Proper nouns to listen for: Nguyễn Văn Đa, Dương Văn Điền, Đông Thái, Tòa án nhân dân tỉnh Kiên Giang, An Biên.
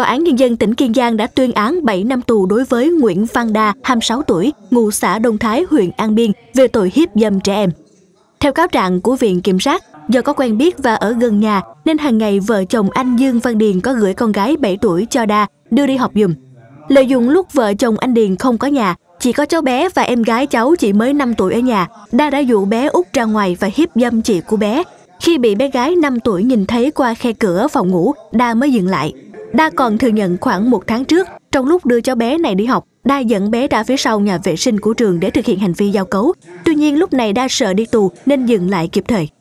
Tòa án Nhân dân tỉnh Kiên Giang đã tuyên án 7 năm tù đối với Nguyễn Văn Đa, 26 tuổi, ngụ xã Đông Thái, huyện An Biên, về tội hiếp dâm trẻ em. Theo cáo trạng của Viện Kiểm sát, do có quen biết và ở gần nhà, nên hàng ngày vợ chồng anh Dương Văn Điền có gửi con gái 7 tuổi cho Đa, đưa đi học giùm. Lợi dụng lúc vợ chồng anh Điền không có nhà, chỉ có cháu bé và em gái cháu chỉ mới 5 tuổi ở nhà, Đa đã dụ bé út ra ngoài và hiếp dâm chị của bé. Khi bị bé gái 5 tuổi nhìn thấy qua khe cửa phòng ngủ, Đa mới dừng lại. Đa còn thừa nhận khoảng 1 tháng trước, trong lúc đưa cháu bé này đi học, Đa dẫn bé ra phía sau nhà vệ sinh của trường để thực hiện hành vi giao cấu. Tuy nhiên lúc này Đa sợ đi tù nên dừng lại kịp thời.